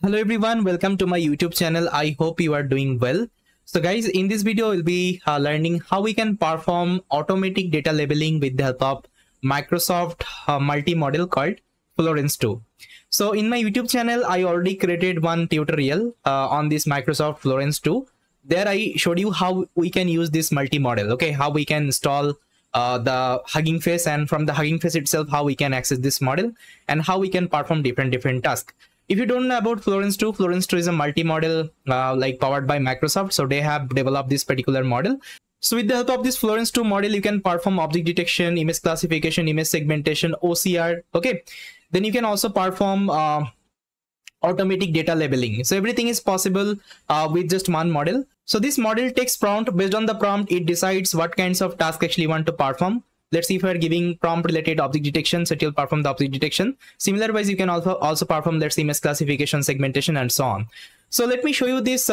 Hello everyone, welcome to my YouTube channel. I hope you are doing well. So guys, in this video we'll be learning how we can perform automatic data labeling with the help of Microsoft multi-model called Florence-2. So in my YouTube channel I already created one tutorial on this Microsoft Florence-2. There I showed you how we can use this multi-model, okay, how we can install the Hugging Face, and from the Hugging Face itself how we can access this model and how we can perform different tasks. If you don't know about Florence-2, Florence-2 is a multi-model like powered by Microsoft. So they have developed this particular model. So with the help of this Florence-2 model, you can perform object detection, image classification, image segmentation, OCR. Okay, then you can also perform automatic data labeling. So everything is possible with just one model. So this model takes prompt. Based on the prompt, it decides what kinds of tasks actually want to perform. Let's see, if we're giving prompt related object detection, so it will perform the object detection. Similar ways, you can also perform, let's say, image classification, segmentation, and so on. So let me show you this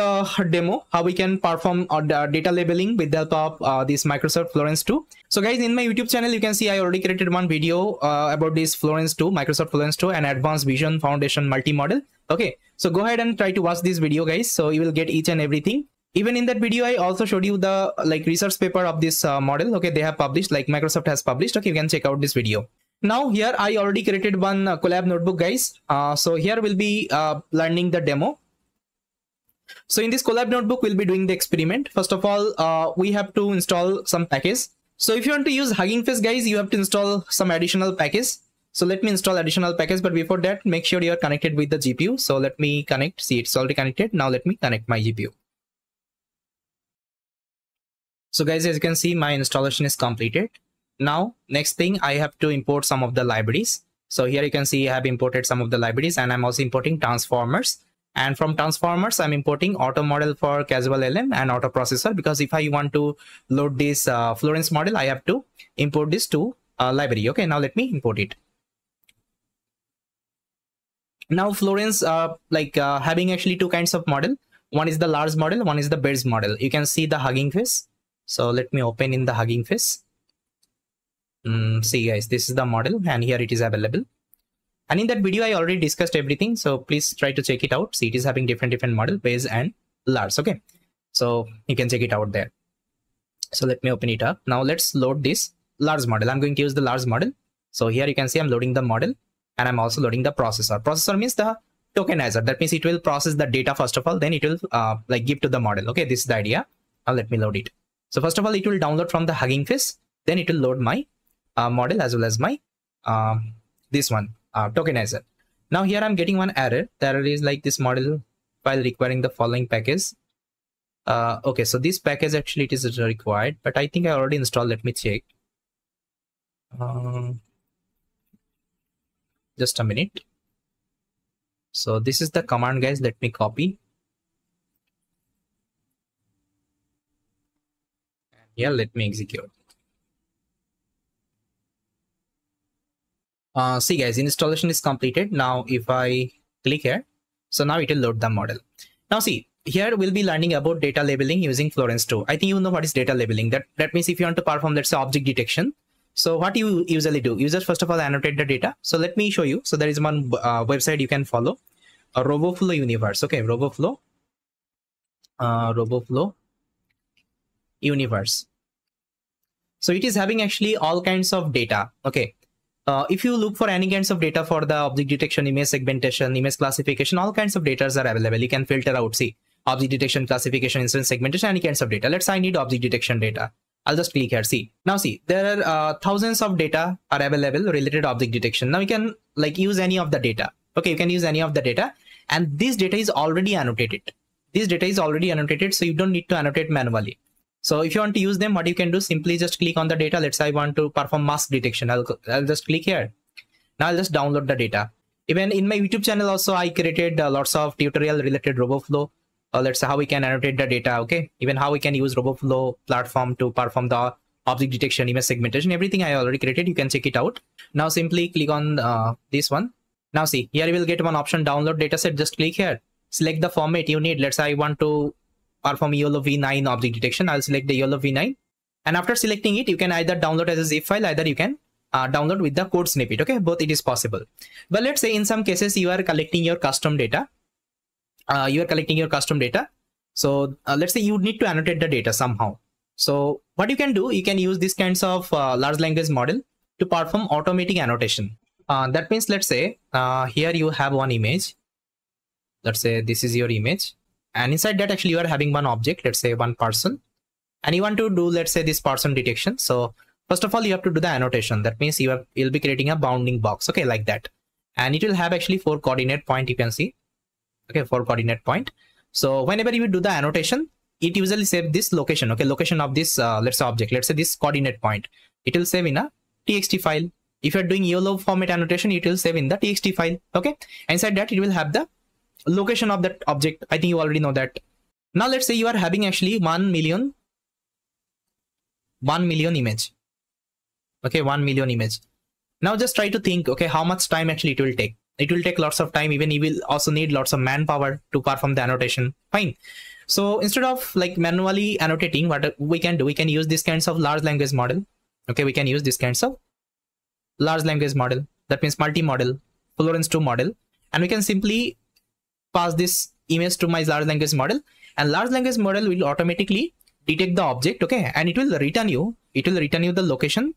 demo, how we can perform data labeling with the help of this Microsoft Florence-2. So guys, in my YouTube channel, you can see I already created one video about this Florence-2, Microsoft Florence-2 and Advanced Vision Foundation Multi-Model. Okay, so go ahead and try to watch this video guys, so you will get each and everything. Even in that video, I also showed you the research paper of this model. Okay, they have published, like Microsoft has published. Okay, you can check out this video. Now here I already created one collab notebook guys. So here we'll be learning the demo. So in this collab notebook, we'll be doing the experiment. First of all, we have to install some package. So if you want to use Hugging Face guys, you have to install some additional package. So let me install additional package, but before that, make sure you are connected with the GPU. So let me connect. See, it's already connected. Now let me connect my GPU. So guys, as you can see, my installation is completed. Now, next thing, I have to import some of the libraries. So here you can see I have imported some of the libraries, and I'm also importing transformers. And from transformers, I'm importing auto model for CasualLM and auto processor, because if I want to load this Florence model, I have to import this to library. Okay, now let me import it. Now Florence, having actually two kinds of model. One is the large model, one is the base model. You can see the Hugging Face. So let me open in the Hugging Face. See guys, this is the model and here it is available. And in that video, I already discussed everything. So please try to check it out. See, it is having different model, base and large. Okay, so you can check it out there. So let me open it up. Now let's load this large model. I'm going to use the large model. So here you can see I'm loading the model and I'm also loading the processor. Processor means the tokenizer. That means it will process the data first of all, then it will give to the model. Okay, this is the idea. Now let me load it. So first of all, it will download from the Hugging Face, then it will load my model as well as my tokenizer. Now here I'm getting one error. The error is like this model file requiring the following package. Okay, so this package actually it is required, but I think I already installed. Let me check. Just a minute. So this is the command guys. Let me copy. Yeah, let me execute. See guys, installation is completed. Now if I click here, so now it will load the model. Now see, here we'll be learning about data labeling using Florence-2. I think you know what is data labeling. That means if you want to perform, let's say, object detection. So what you usually do, users first of all annotate the data. So let me show you. So there is one website you can follow, Roboflow Universe. Okay, Roboflow, Roboflow Universe. So it is having actually all kinds of data. Okay, if you look for any kinds of data for the object detection, image segmentation, image classification, all kinds of data are available. You can filter out, see, object detection, classification, instance segmentation, any kinds of data. Let's say I need object detection data. I'll just click here. See, now see, there are thousands of data are available related to object detection. Now you can use any of the data. Okay, you can use any of the data, and this data is already annotated. This data is already annotated, so you don't need to annotate manually. So if you want to use them, what you can do, simply just click on the data. Let's say I want to perform mask detection. I'll just click here. Now I'll just download the data. Even in my YouTube channel also, I created lots of tutorial related Roboflow. Let's say how we can annotate the data. Okay, even how we can use Roboflow platform to perform the object detection, image segmentation, everything I already created. You can check it out. Now simply click on this one. Now see, here you will get one option, download dataset. Just click here. Select the format you need. Let's say I want to perform YOLOv9 object detection. I'll select the YOLOv9, and after selecting it, you can either download as a zip file, either you can download with the code snippet. Okay, both it is possible. But let's say in some cases you are collecting your custom data. you are collecting your custom data. So let's say you need to annotate the data somehow. So what you can do, you can use these kinds of large language model to perform automatic annotation. That means, let's say here you have one image. Let's say this is your image, and inside that actually you are having one object, let's say one person, and you want to do, let's say, this person detection. So first of all, you have to do the annotation. That means you'll be creating a bounding box, okay, like that, and it will have actually 4 coordinate point. You can see, okay, 4 coordinate point. So whenever you do the annotation, it usually save this location, okay, location of this let's say object, let's say this coordinate point. It will save in a txt file. If you're doing YOLOv format annotation, it will save in the txt file, okay. Inside that it will have the location of that object. I think you already know that. Now let's say you are having actually 1 million image, okay, 1 million image. Now just try to think, okay, how much time actually it will take. It will take lots of time. Even you will also need lots of manpower to perform the annotation, fine. So instead of like manually annotating, what we can do, we can use these kinds of large language model, okay, we can use these kinds of large language model, that means multi-model Florence-2 model, and we can simply pass this image to my large language model, and large language model will automatically detect the object, okay, and it will return you the location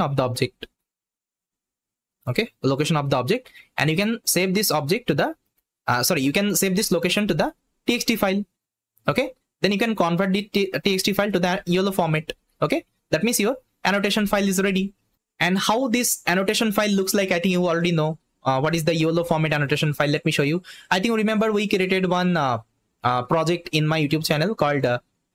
of the object, okay, location of the object, and you can save this object to the you can save this location to the txt file, okay. Then you can convert the txt file to the YOLO format, okay. That means your annotation file is ready. And how this annotation file looks like, I think you already know. What is the YOLO format annotation file? Let me show you. I think, remember, we created one project in my YouTube channel called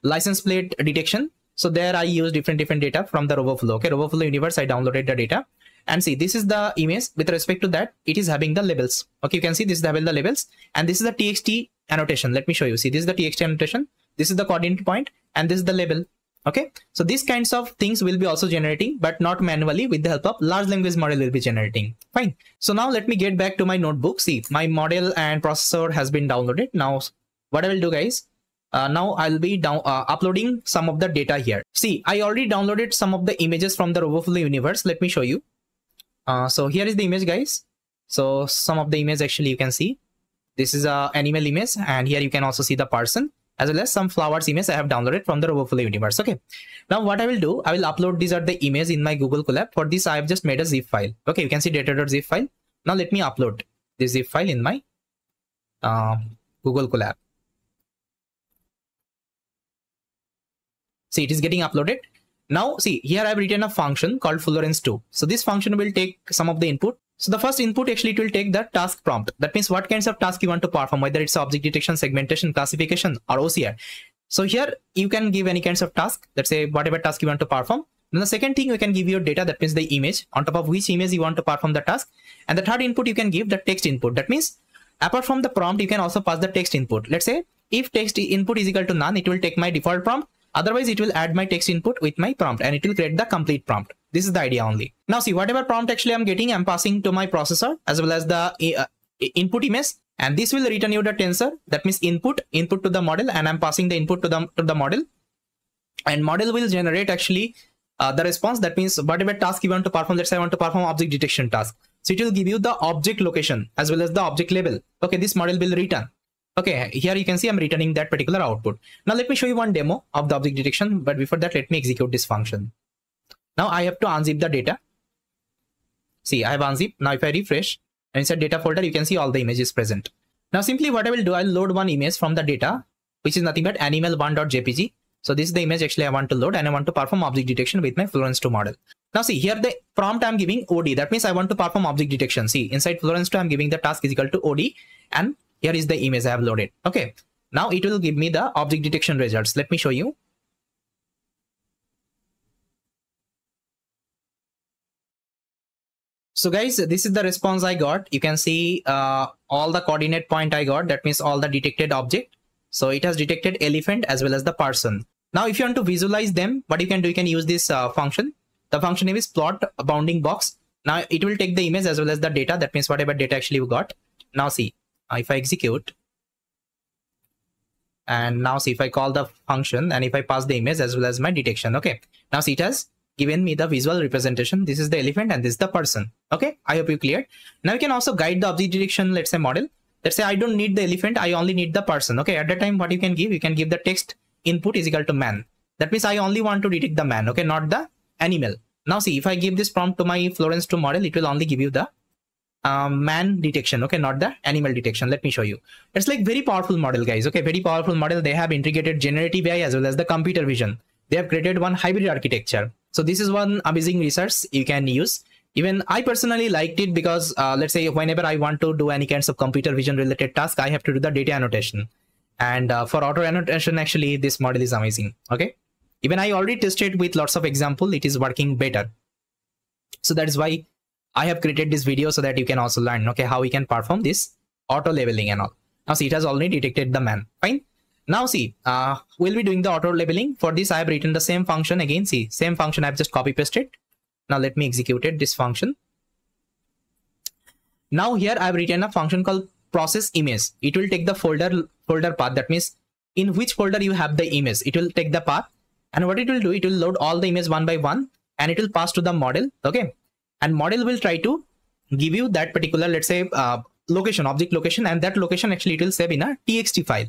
license plate detection. So there I use different data from the Roboflow, okay, Roboflow universe. I downloaded the data, and see, this is the image. With respect to that, it is having the labels, okay. You can see this is having the labels, and this is the txt annotation. Let me show you. See, this is the txt annotation, this is the coordinate point, and this is the label, okay. So these kinds of things will be also generating, but not manually. With the help of large language model will be generating, fine. So now let me get back to my notebook. See, my model and processor has been downloaded. Now what I will do, guys, now I'll be uploading some of the data here. See, I already downloaded some of the images from the Roboflow universe. Let me show you. So here is the image, guys. So some of the image actually you can see, this is a animal image, and here you can also see the person, as well as some flowers image I have downloaded from the Roboflow universe, okay. Now what I will do, I will upload these are the image in my Google Colab. For this I have just made a zip file, okay. You can see data.zip file. Now let me upload this zip file in my Google Colab. See, it is getting uploaded. Now see, here I have written a function called Florence2. So this function will take some of the input. So the first input actually it will take the task prompt. That means what kinds of task you want to perform, whether it's object detection, segmentation, classification, or OCR. So here you can give any kinds of task. Let's say whatever task you want to perform. Then the second thing, you can give your data, that means the image, on top of which image you want to perform the task. And the third input you can give the text input. That means apart from the prompt, you can also pass the text input. Let's say if text input is equal to none, it will take my default prompt. Otherwise, it will add my text input with my prompt, and it will create the complete prompt. This is the idea only. Now see, whatever prompt actually I'm getting, I'm passing to my processor as well as the input image, and this will return you the tensor. That means input to the model, and I'm passing the input to the model, and model will generate actually the response. That means whatever task you want to perform. Let's say I want to perform object detection task. So it will give you the object location as well as the object label. Okay, this model will return. Okay, here you can see I'm returning that particular output. Now let me show you one demo of the object detection, but before that, let me execute this function. Now I have to unzip the data. See, I have unzipped. Now if I refresh, and inside data folder, you can see all the images present. Now simply what I will do, I'll load one image from the data, which is nothing but animal1.jpg. So this is the image actually I want to load, and I want to perform object detection with my Florence2 model. Now see, here the prompt I'm giving OD. That means I want to perform object detection. See, inside Florence2, I'm giving the task is equal to OD, and here is the image I have loaded. Okay, now it will give me the object detection results. Let me show you. So guys, this is the response I got. You can see all the coordinate point I got. That means all the detected object. So it has detected elephant as well as the person. Now if you want to visualize them, what you can do, you can use this function. The function name is plot bounding box. Now it will take the image as well as the data. That means whatever data actually you got. Now see, if I execute, and now see, if I call the function, and if I pass the image as well as my detection, okay, now see, it has given me the visual representation. This is the elephant and this is the person. Okay, I hope you cleared. Now you can also guide the object detection, let's say model. Let's say I don't need the elephant, I only need the person. Okay, at that time what you can give the text input is equal to man. That means I only want to detect the man, okay, not the animal. Now see, if I give this prompt to my Florence-2 model, it will only give you the man detection, okay, not the animal detection. Let me show you. It's like very powerful model, guys, okay, very powerful model. They have integrated generative AI as well as the computer vision. They have created one hybrid architecture. So this is one amazing research you can use. Even I personally liked it because let's say whenever I want to do any kinds of computer vision related task, I have to do the data annotation. And for auto annotation, actually, this model is amazing. Okay. Even I already tested with lots of examples. It is working better. So that is why I have created this video so that you can also learn, okay, how we can perform this auto labeling and all. Now see, it has already detected the man. Fine. Now see, we'll be doing the auto labeling. For this, I have written the same function again. See, same function. I've just copy pasted. Now let me execute it, this function. Now here I've written a function called process image. It will take the folder path. That means in which folder you have the image, it will take the path. And what it will do, it will load all the image one by one and it will pass to the model. Okay. And model will try to give you that particular, let's say, location, object location, and that location actually it will save in a txt file.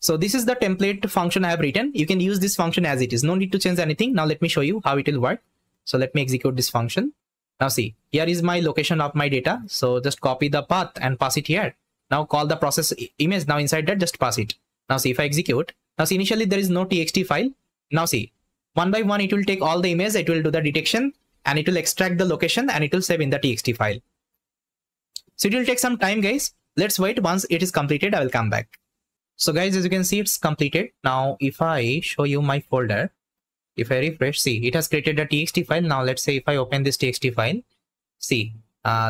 So this is the template function I have written. You can use this function as it is. No need to change anything. Now let me show you how it will work. So let me execute this function. Now see, here is my location of my data. So just copy the path and pass it here. Now call the process image. Now inside that, just pass it. Now see if I execute. Now see, initially there is no txt file. Now see, one by one, it will take all the images. It will do the detection and it will extract the location and it will save in the txt file. So it will take some time, guys. Let's wait. Once it is completed, I will come back. So guys, as you can see, it's completed. Now, if I show you my folder, if I refresh, see, it has created a txt file. Now, let's say if I open this txt file, see,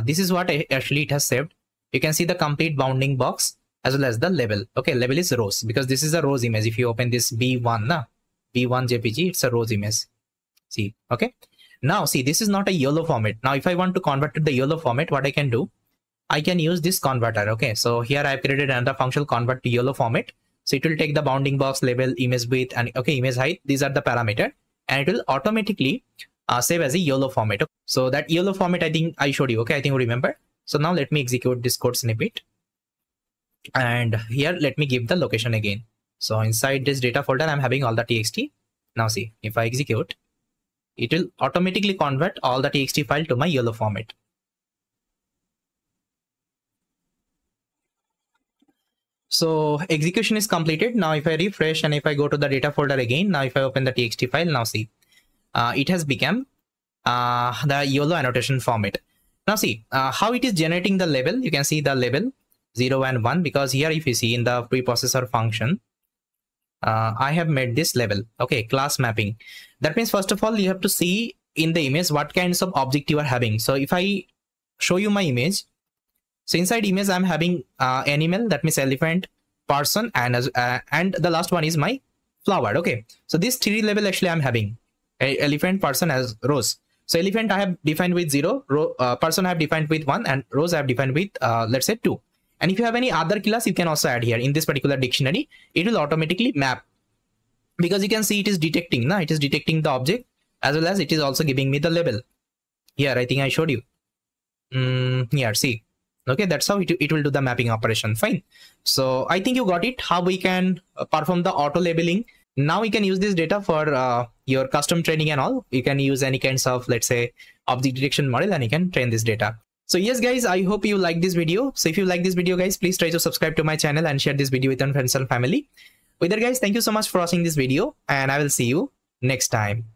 this is what actually it has saved. You can see the complete bounding box as well as the label. Okay, label is rows because this is a rows image. If you open this B1 JPG, it's a rows image. See, okay. Now, see, this is not a YOLO format. Now, if I want to convert to the YOLO format, what I can do? I can use this converter. Okay, so here I've created another function convert to YOLO format. So it will take the bounding box, label, image width, and okay, image height. These are the parameter, and it will automatically save as a YOLO format. Okay? So that YOLO format, I think I showed you. Okay, I think you remember. So now let me execute this code snippet, and here let me give the location again. So inside this data folder, I'm having all the txt. Now see, if I execute, it will automatically convert all the txt file to my YOLO format. So execution is completed. Now if I refresh and if I go to the data folder again, now if I open the txt file, now see, it has become the YOLO annotation format. Now see how it is generating the label. You can see the label 0 and 1 because here if you see in the preprocessor function, I have made this label, okay, class mapping. That means first of all, you have to see in the image what kinds of object you are having. So if I show you my image, so inside image, I'm having animal, that means elephant, person, and the last one is my flower. Okay. So this three label actually I'm having elephant, person as rows. So elephant I have defined with 0, person I have defined with 1, and rows I have defined with let's say 2. And if you have any other class, you can also add here in this particular dictionary. It will automatically map because you can see it is detecting. Now it is detecting the object as well as it is also giving me the label. Here I think I showed you. Here see. Okay, that's how it will do the mapping operation. Fine. So I think you got it, how we can perform the auto labeling. Now we can use this data for your custom training and all. You can use any kinds of, let's say, object detection model and you can train this data. So yes, guys, I hope you like this video. So if you like this video, guys, please try to subscribe to my channel and share this video with your friends and family. With that, guys, thank you so much for watching this video and I will see you next time.